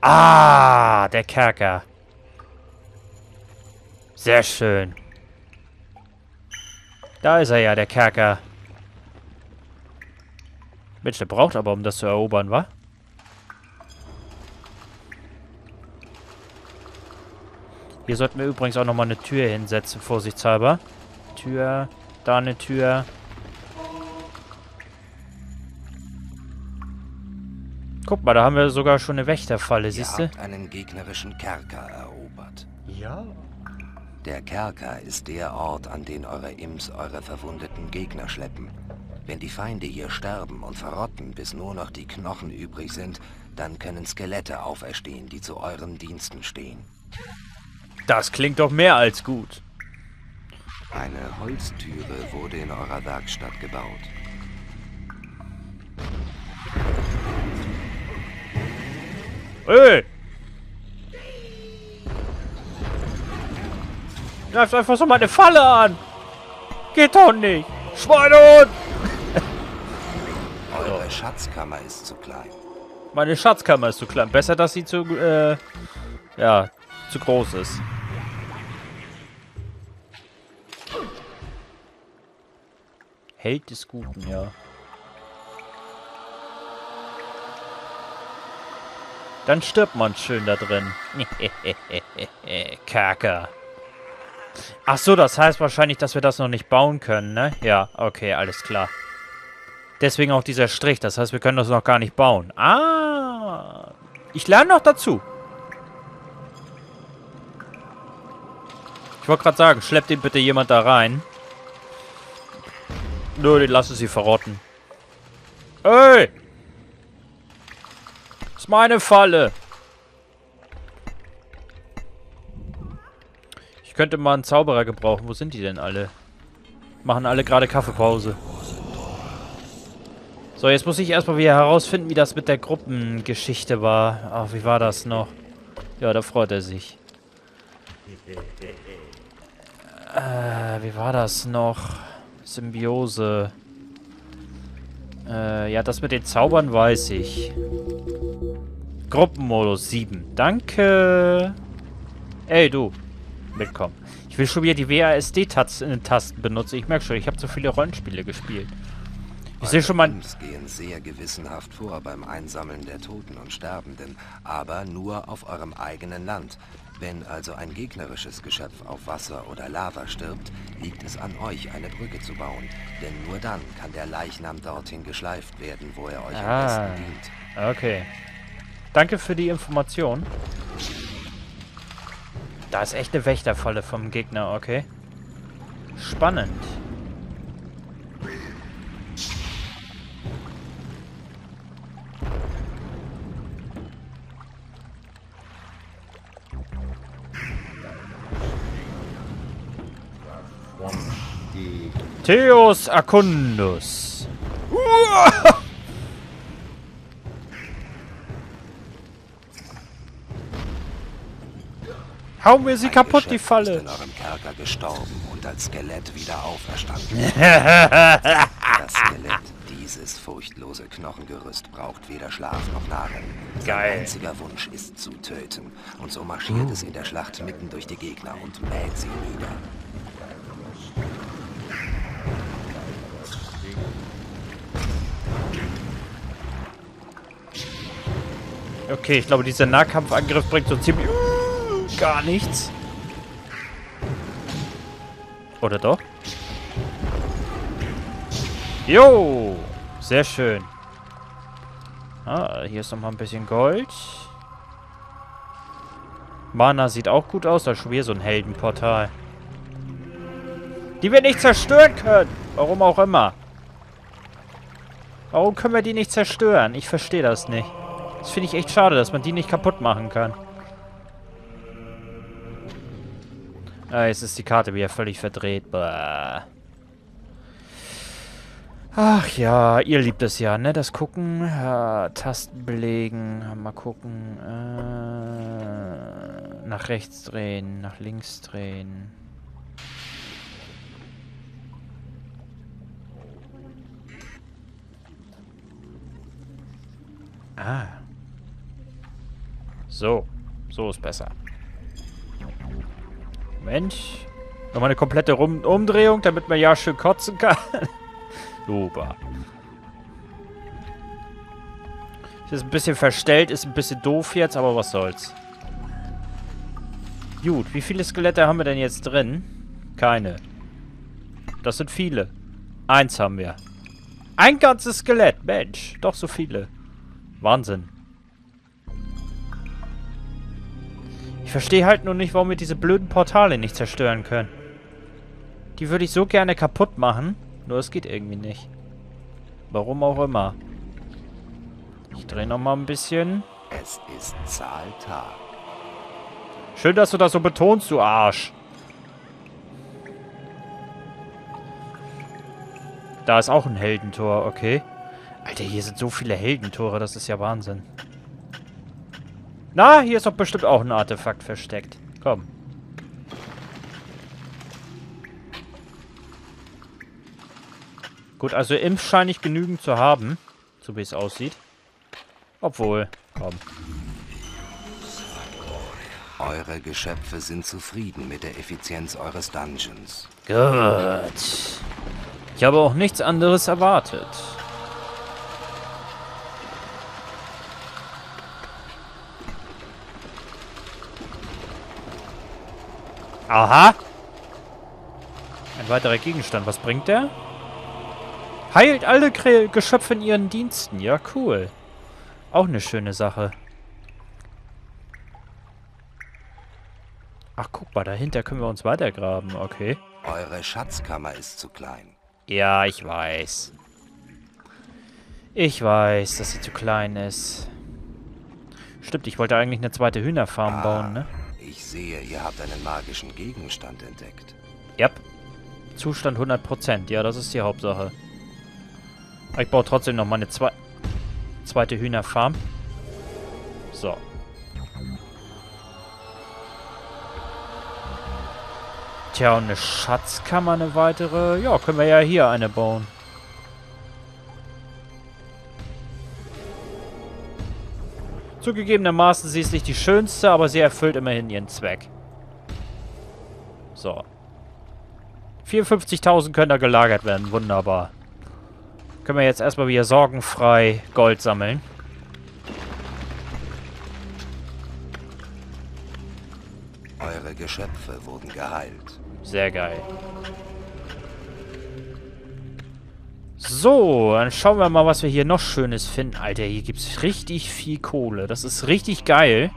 Ah, der Kerker. Sehr schön. Da ist er ja, der Kerker. Mensch, der braucht aber, um das zu erobern, wa? Hier sollten wir übrigens auch nochmal eine Tür hinsetzen, vorsichtshalber. Tür, da eine Tür. Guck mal, da haben wir sogar schon eine Wächterfalle, siehst du? Ihr habt einen gegnerischen Kerker erobert. Ja. Der Kerker ist der Ort, an den eure Imps eure verwundeten Gegner schleppen. Wenn die Feinde hier sterben und verrotten, bis nur noch die Knochen übrig sind, dann können Skelette auferstehen, die zu euren Diensten stehen. Das klingt doch mehr als gut. Eine Holztüre wurde in eurer Werkstatt gebaut. Ey! Greift einfach so mal eine Falle an! Geht doch nicht! Schweinehund! Eure Schatzkammer ist zu klein. Meine Schatzkammer ist zu klein. Besser, dass sie zu groß ist. Held des Guten, ja. Dann stirbt man schön da drin. Kerker. Ach so, das heißt wahrscheinlich, dass wir das noch nicht bauen können, ne? Ja, okay, alles klar. Deswegen auch dieser Strich. Das heißt, wir können das noch gar nicht bauen. Ah! Ich lerne noch dazu. Ich wollte gerade sagen, schleppt den bitte jemand da rein. Nö, den lassen sie verrotten. Ey! Das ist meine Falle. Ich könnte mal einen Zauberer gebrauchen. Wo sind die denn alle? Machen alle gerade Kaffeepause. So, jetzt muss ich erstmal wieder herausfinden, wie das mit der Gruppengeschichte war. Ach, wie war das noch? Ja, da freut er sich. Wie war das noch? Symbiose. Ja, das mit den Zaubern weiß ich. Gruppenmodus 7. Danke. Ey, du. Willkommen. Ich will schon wieder die WASD-Tasten benutzen. Ich merke schon, ich habe zu viele Rollenspiele gespielt. Ich sehe schon mal... Imps gehen sehr gewissenhaft vor beim Einsammeln der Toten und Sterbenden, aber nur auf eurem eigenen Land. Wenn also ein gegnerisches Geschöpf auf Wasser oder Lava stirbt, liegt es an euch, eine Brücke zu bauen. Denn nur dann kann der Leichnam dorthin geschleift werden, wo er euch am besten dient. Okay. Danke für die Information. Da ist echt eine Wächterfalle vom Gegner, okay. Spannend. Theos Akundus. Hauen wir sie kaputt, die Falle. Ist in eurem Kerker gestorben und als Skelett wieder auferstanden. Das Skelett, dieses furchtlose Knochengerüst, braucht weder Schlaf noch Nahrung. Geil. Sein einziger Wunsch ist zu töten. Und so marschiert es in der Schlacht mitten durch die Gegner und mäht sie nieder. Okay, ich glaube, dieser Nahkampfangriff bringt so ziemlich gar nichts. Oder doch? Jo! Sehr schön. Ah, hier ist nochmal ein bisschen Gold. Mana sieht auch gut aus. Da ist schon wieder so ein Heldenportal. Die wir nicht zerstören können. Warum auch immer. Warum können wir die nicht zerstören? Ich verstehe das nicht. Das finde ich echt schade, dass man die nicht kaputt machen kann. Ah, jetzt ist die Karte wieder völlig verdreht. Bäh. Ach ja, ihr liebt es ja, ne? Das Gucken. Tasten belegen. Mal gucken. Nach rechts drehen, nach links drehen. So. So ist besser. Mensch. Nochmal eine komplette Umdrehung, damit man ja schön kotzen kann. Super. Ist ein bisschen verstellt, ist ein bisschen doof jetzt, aber was soll's. Gut, wie viele Skelette haben wir denn jetzt drin? Keine. Das sind viele. Eins haben wir. Ein ganzes Skelett, Mensch. Doch so viele. Wahnsinn. Ich verstehe halt nur nicht, warum wir diese blöden Portale nicht zerstören können. Die würde ich so gerne kaputt machen, nur es geht irgendwie nicht. Warum auch immer. Ich drehe nochmal ein bisschen. Es ist Zahltag. Schön, dass du das so betonst, du Arsch. Da ist auch ein Heldentor, okay. Alter, hier sind so viele Heldentore, das ist ja Wahnsinn. Na, hier ist doch bestimmt auch ein Artefakt versteckt. Komm. Gut, also Imps scheine ich genügend zu haben. So wie es aussieht. Obwohl, komm. Eure Geschöpfe sind zufrieden mit der Effizienz eures Dungeons. Gut. Ich habe auch nichts anderes erwartet. Aha. Ein weiterer Gegenstand. Was bringt der? Heilt alle Geschöpfe in ihren Diensten. Ja, cool. Auch eine schöne Sache. Ach, guck mal, dahinter können wir uns weitergraben. Okay. Eure Schatzkammer ist zu klein. Ja, ich weiß. Ich weiß, dass sie zu klein ist. Stimmt, ich wollte eigentlich eine zweite Hühnerfarm bauen, ne? Ich sehe, ihr habt einen magischen Gegenstand entdeckt. Yep. Zustand 100%. Ja, das ist die Hauptsache. Aber ich baue trotzdem noch mal eine zweite Hühnerfarm. So. Tja, und eine Schatzkammer, eine weitere. Ja, können wir ja hier eine bauen. Zugegebenermaßen, sie ist nicht die schönste, aber sie erfüllt immerhin ihren Zweck. So. 54.000 können da gelagert werden. Wunderbar. Können wir jetzt erstmal wieder sorgenfrei Gold sammeln. Eure Geschöpfe wurden geheilt. Sehr geil. So, dann schauen wir mal, was wir hier noch Schönes finden. Alter, hier gibt es richtig viel Kohle. Das ist richtig geil.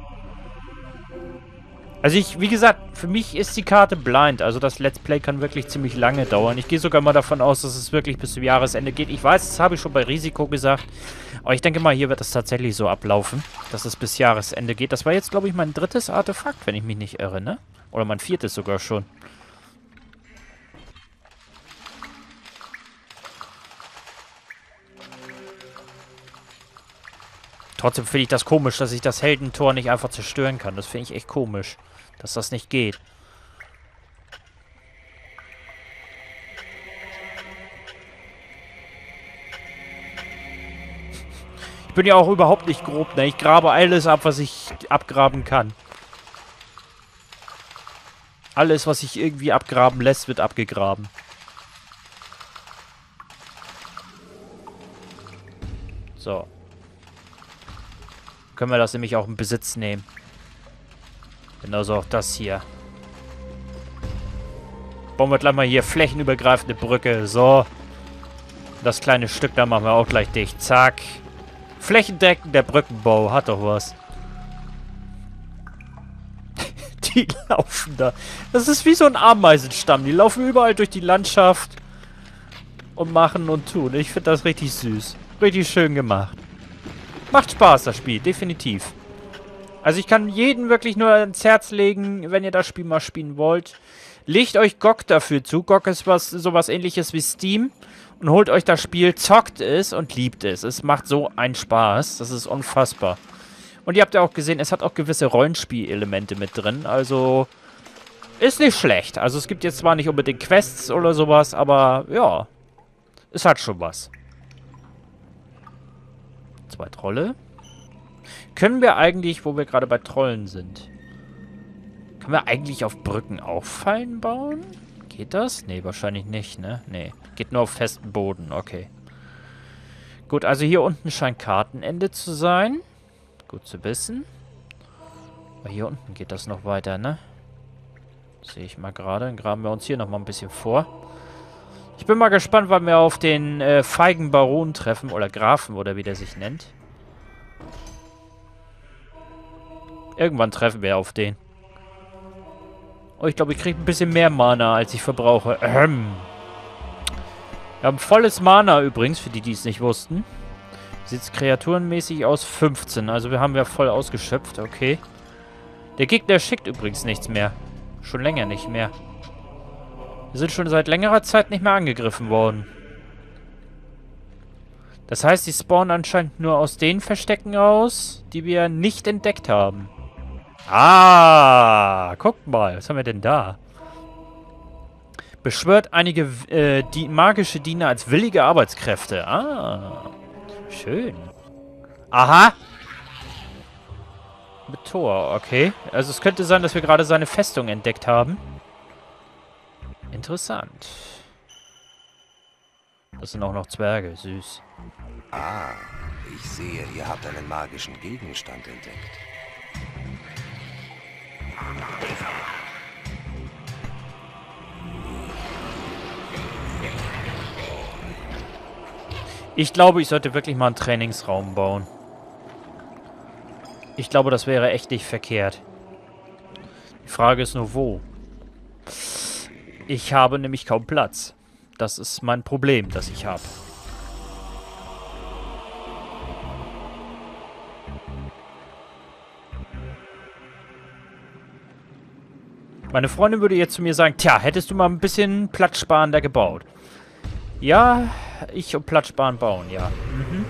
Also ich, wie gesagt, für mich ist die Karte blind. Also das Let's Play kann wirklich ziemlich lange dauern. Ich gehe sogar mal davon aus, dass es wirklich bis zum Jahresende geht. Ich weiß, das habe ich schon bei Risiko gesagt. Aber ich denke mal, hier wird es tatsächlich so ablaufen, dass es bis Jahresende geht. Das war jetzt, glaube ich, mein drittes Artefakt, wenn ich mich nicht irre, ne? Oder mein viertes sogar schon. Trotzdem finde ich das komisch, dass ich das Heldentor nicht einfach zerstören kann. Das finde ich echt komisch, dass das nicht geht. Ich bin ja auch überhaupt nicht grob, ne? Ich grabe alles ab, was ich abgraben kann. Alles, was sich irgendwie abgraben lässt, wird abgegraben. So. Können wir das nämlich auch in Besitz nehmen. Genauso auch das hier. Bauen wir gleich mal hier flächenübergreifende Brücke. So. Das kleine Stück, da machen wir auch gleich dicht. Zack. Flächendecken der Brückenbau. Hat doch was. Die laufen da. Das ist wie so ein Ameisenstamm. Die laufen überall durch die Landschaft. Und machen und tun. Ich finde das richtig süß. Richtig schön gemacht. Macht Spaß, das Spiel, definitiv. Also ich kann jeden wirklich nur ans Herz legen, wenn ihr das Spiel mal spielen wollt. Legt euch GoG dafür zu. GoG ist sowas ähnliches wie Steam. Und holt euch das Spiel, zockt es und liebt es. Es macht so einen Spaß, das ist unfassbar. Und ihr habt ja auch gesehen, es hat auch gewisse Rollenspielelemente mit drin. Also ist nicht schlecht. Also es gibt jetzt zwar nicht unbedingt Quests oder sowas, aber ja, es hat schon was. Zwei Trolle. Können wir eigentlich, wo wir gerade bei Trollen sind, können wir eigentlich auf Brücken auch Fallen bauen? Geht das? Nee, wahrscheinlich nicht, ne? Nee, geht nur auf festen Boden, okay. Gut, also hier unten scheint Kartenende zu sein. Gut zu wissen. Aber hier unten geht das noch weiter, ne? Sehe ich mal gerade. Dann graben wir uns hier nochmal ein bisschen vor. Ich bin mal gespannt, wann wir auf den feigen Baron treffen. Oder Grafen, oder wie der sich nennt. Irgendwann treffen wir auf den. Oh, ich glaube, ich kriege ein bisschen mehr Mana, als ich verbrauche. Wir haben volles Mana übrigens, für die, die es nicht wussten. Sieht kreaturenmäßig aus, 15. Also wir haben ja voll ausgeschöpft, okay. Der Gegner schickt übrigens nichts mehr. Schon länger nicht mehr. Wir sind schon seit längerer Zeit nicht mehr angegriffen worden. Das heißt, die spawnen anscheinend nur aus den Verstecken raus, die wir nicht entdeckt haben. Ah, guck mal, was haben wir denn da? Beschwört einige die magische Diener als willige Arbeitskräfte. Ah, schön. Aha. Mit Tor, okay. Also es könnte sein, dass wir gerade seine Festung entdeckt haben. Interessant. Das sind auch noch Zwerge, süß. Ah, ich sehe, ihr habt einen magischen Gegenstand entdeckt. Ich glaube, ich sollte wirklich mal einen Trainingsraum bauen. Ich glaube, das wäre echt nicht verkehrt. Die Frage ist nur, wo? Ich habe nämlich kaum Platz. Das ist mein Problem, das ich habe. Meine Freundin würde jetzt zu mir sagen, tja, hättest du mal ein bisschen platzsparender gebaut. Ja, ich um Platzsparen bauen, ja. Mhm.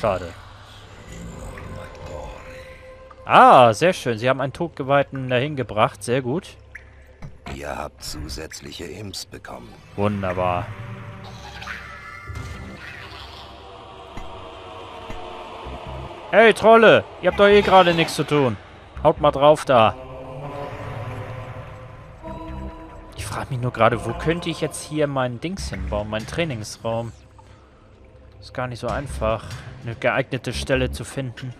Schade. Ah, sehr schön. Sie haben einen Todgeweihten dahin gebracht. Sehr gut. Ihr habt zusätzliche Imps bekommen. Wunderbar. Hey, Trolle! Ihr habt doch eh gerade nichts zu tun. Haut mal drauf da. Ich frage mich nur gerade, wo könnte ich jetzt hier meinen Dings hinbauen? Meinen Trainingsraum? Ist gar nicht so einfach, eine geeignete Stelle zu finden.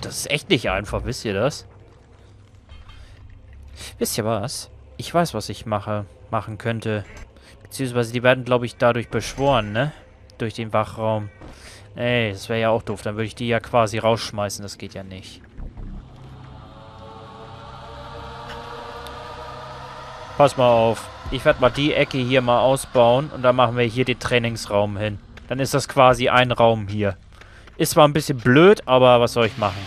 Das ist echt nicht einfach, wisst ihr das? Wisst ihr was? Ich weiß, was ich machen könnte. Beziehungsweise die werden, glaube ich, dadurch beschworen, ne? Durch den Wachraum. Ey, das wäre ja auch doof. Dann würde ich die ja quasi rausschmeißen. Das geht ja nicht. Pass mal auf. Ich werde mal die Ecke hier mal ausbauen und dann machen wir hier den Trainingsraum hin. Dann ist das quasi ein Raum hier. Ist zwar ein bisschen blöd, aber was soll ich machen?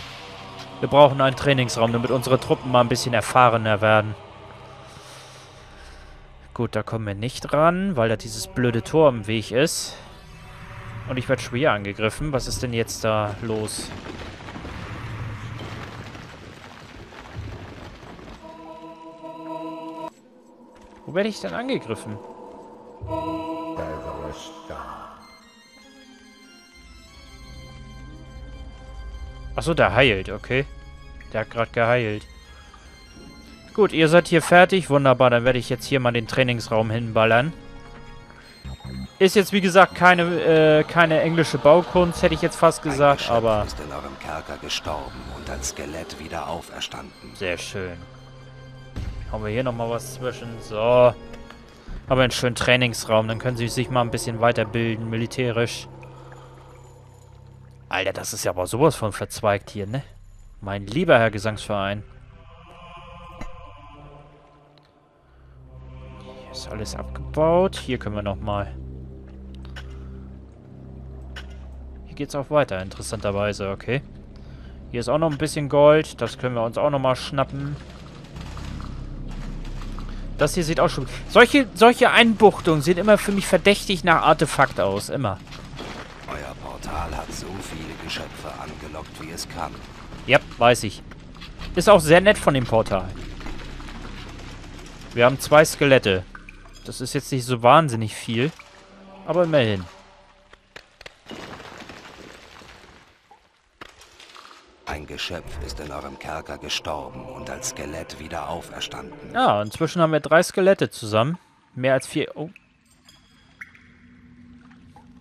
Wir brauchen einen Trainingsraum, damit unsere Truppen mal ein bisschen erfahrener werden. Gut, da kommen wir nicht ran, weil da dieses blöde Tor im Weg ist. Und ich werde schwer angegriffen. Was ist denn jetzt da los? Wo werde ich denn angegriffen? Achso, der heilt, okay. Der hat gerade geheilt. Gut, ihr seid hier fertig. Wunderbar, dann werde ich jetzt hier mal den Trainingsraum hinballern. Ist jetzt, wie gesagt, keine englische Baukunst, hätte ich jetzt fast gesagt, aber... ist in eurem Kerker gestorben und als Skelett wieder auferstanden. Sehr schön. Haben wir hier nochmal was zwischen. So. Haben wir einen schönen Trainingsraum. Dann können sie sich mal ein bisschen weiterbilden, militärisch. Alter, das ist ja aber sowas von verzweigt hier, ne? Mein lieber Herr Gesangsverein. Hier ist alles abgebaut. Hier können wir nochmal. Hier geht's auch weiter, interessanterweise, okay. Hier ist auch noch ein bisschen Gold. Das können wir uns auch nochmal schnappen. Das hier sieht auch schon... Solche Einbuchtungen sehen immer für mich verdächtig nach Artefakt aus. Immer. Euer Portal hat so viele Geschöpfe angelockt, wie es kann. Ja, weiß ich. Ist auch sehr nett von dem Portal. Wir haben 2 Skelette. Das ist jetzt nicht so wahnsinnig viel. Aber immerhin. Ein Geschöpf ist in eurem Kerker gestorben und als Skelett wieder auferstanden. Ja, inzwischen haben wir 3 Skelette zusammen. Mehr als 4... Oh.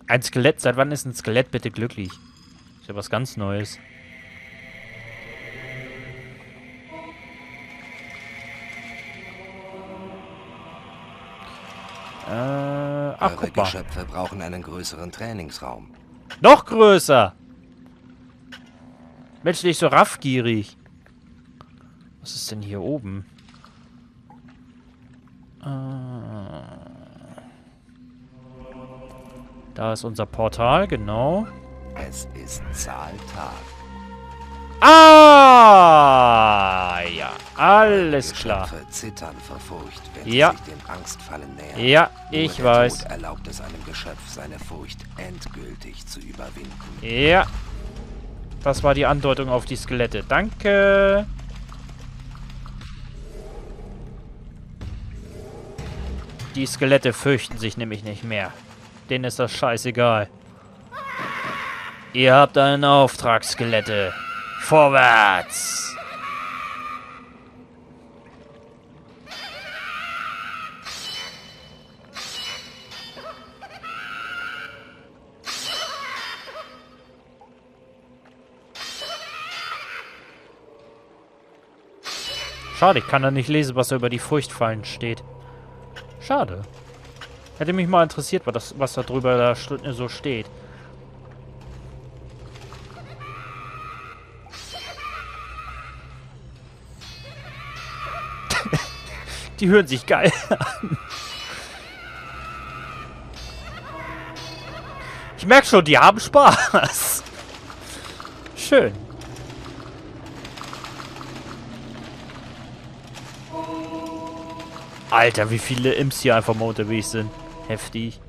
Ein Skelett? Seit wann ist ein Skelett bitte glücklich? Ist ja was ganz Neues. Ach, guck mal. Geschöpfe brauchen einen größeren Trainingsraum. Noch größer! Mensch, nicht so raffgierig. Was ist denn hier oben? Da ist unser Portal, genau. Es ist Zahltag. Ah! Ja, alles klar. Geschöpfe zittern vor Furcht, wenn sie sich dem Angstfallen nähern. Ja, ich weiß. Tod erlaubt es einem Geschöpf, seine Furcht endgültig zu überwinden. Ja. Das war die Andeutung auf die Skelette. Danke. Die Skelette fürchten sich nämlich nicht mehr. Denen ist das scheißegal. Ihr habt einen Auftrag, Skelette. Vorwärts! Schade, ich kann da nicht lesen, was da über die Furchtfallen steht. Schade. Hätte mich mal interessiert, was da drüber so steht. Die hören sich geil an. Ich merke schon, die haben Spaß. Schön. Alter, wie viele Imps hier einfach mal unterwegs sind. Heftig.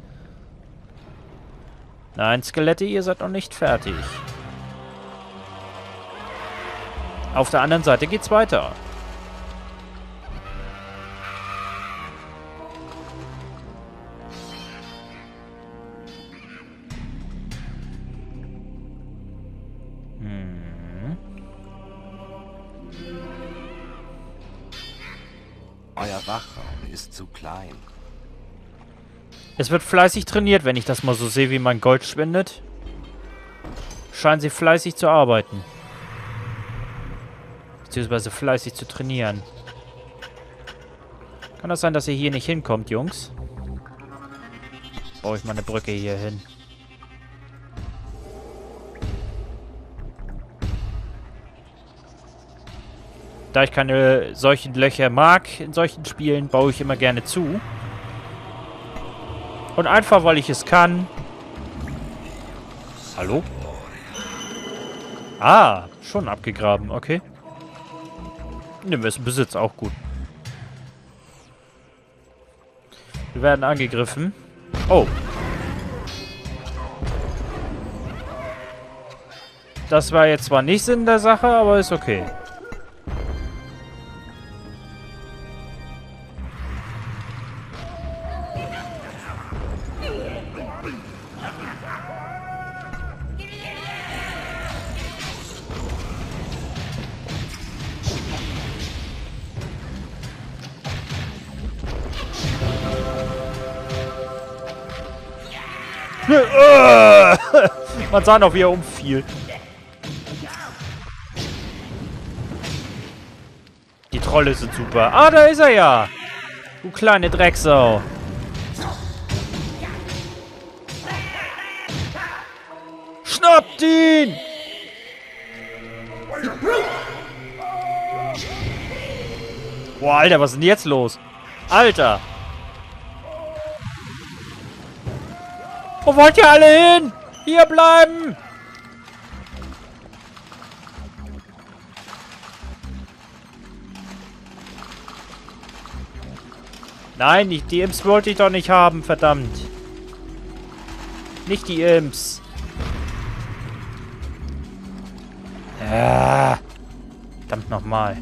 Nein, Skelette, ihr seid noch nicht fertig. Auf der anderen Seite geht's weiter. Euer Wachraum ist zu klein. Es wird fleißig trainiert, wenn ich das mal so sehe, wie man Gold spendet. Scheinen sie fleißig zu arbeiten. Beziehungsweise fleißig zu trainieren. Kann das sein, dass ihr hier nicht hinkommt, Jungs? Baue ich mal eine Brücke hier hin. Da ich keine solchen Löcher mag, in solchen Spielen baue ich immer gerne zu. Und einfach, weil ich es kann. Hallo? Ah, schon abgegraben, okay. Nehmen wir es in Besitz, auch gut. Wir werden angegriffen. Oh. Das war jetzt zwar nicht Sinn der Sache, aber ist okay. Man sah noch, wie er umfiel. Die Trolle sind super. Ah, da ist er ja. Du kleine Drecksau. Schnappt ihn! Boah, Alter, was ist denn jetzt los? Alter! Wo wollt ihr alle hin? Hier bleiben! Nein, nicht die Imps wollte ich doch nicht haben, verdammt. Nicht die Imps. Verdammt nochmal.